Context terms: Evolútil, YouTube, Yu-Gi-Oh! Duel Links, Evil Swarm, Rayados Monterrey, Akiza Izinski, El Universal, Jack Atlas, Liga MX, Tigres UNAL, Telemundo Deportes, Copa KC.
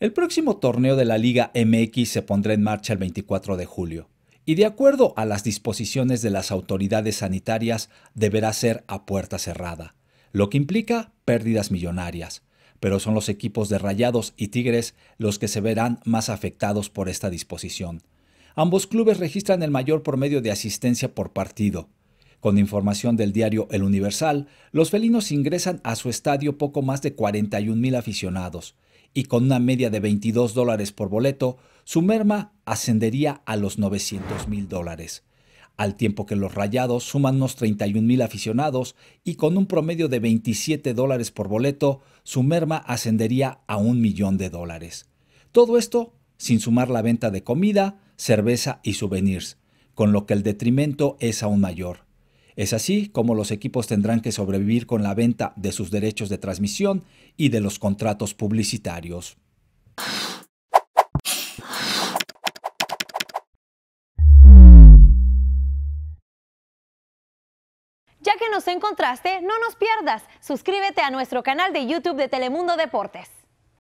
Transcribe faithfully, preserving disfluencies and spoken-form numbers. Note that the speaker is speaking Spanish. El próximo torneo de la Liga M X se pondrá en marcha el veinticuatro de julio y, de acuerdo a las disposiciones de las autoridades sanitarias, deberá ser a puerta cerrada, lo que implica pérdidas millonarias, pero son los equipos de Rayados y Tigres los que se verán más afectados por esta disposición. Ambos clubes registran el mayor promedio de asistencia por partido. Con información del diario El Universal, los felinos ingresan a su estadio poco más de cuarenta y un mil aficionados, y con una media de veintidós dólares por boleto, su merma ascendería a los novecientos mil dólares, al tiempo que los Rayados suman unos treinta y un mil aficionados y con un promedio de veintisiete dólares por boleto, su merma ascendería a un millón de dólares. Todo esto sin sumar la venta de comida, cerveza y souvenirs, con lo que el detrimento es aún mayor. Es así como los equipos tendrán que sobrevivir con la venta de sus derechos de transmisión y de los contratos publicitarios. Ya que nos encontraste, no nos pierdas. Suscríbete a nuestro canal de YouTube de Telemundo Deportes.